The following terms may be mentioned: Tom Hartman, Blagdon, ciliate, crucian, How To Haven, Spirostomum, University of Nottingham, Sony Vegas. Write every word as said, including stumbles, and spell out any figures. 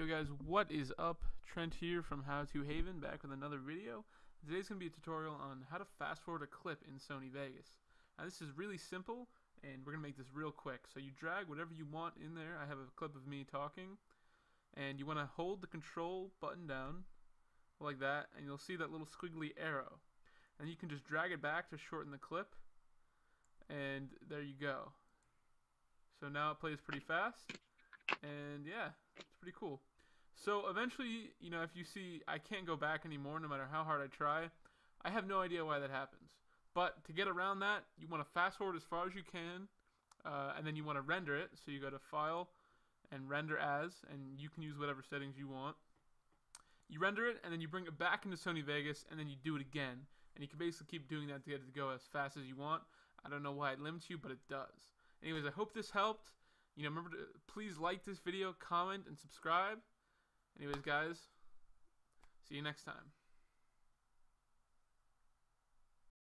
Yo guys, what is up? Trent here from How To Haven, back with another video. Today's going to be a tutorial on how to fast forward a clip in Sony Vegas. Now this is really simple, and we're going to make this real quick. So you drag whatever you want in there. I have a clip of me talking, and you want to hold the control button down like that, and you'll see that little squiggly arrow. And you can just drag it back to shorten the clip, and there you go. So now it plays pretty fast, and yeah, it's pretty cool. So eventually, you know, if you see I can't go back anymore no matter how hard I try, I have no idea why that happens. But to get around that, you want to fast forward as far as you can, uh, and then you want to render it. So you go to File and Render As, and you can use whatever settings you want. You render it, and then you bring it back into Sony Vegas, and then you do it again. And you can basically keep doing that to get it to go as fast as you want. I don't know why it limits you, but it does. Anyways, I hope this helped. You know, remember to please like this video, comment, and subscribe. Anyways, guys, see you next time.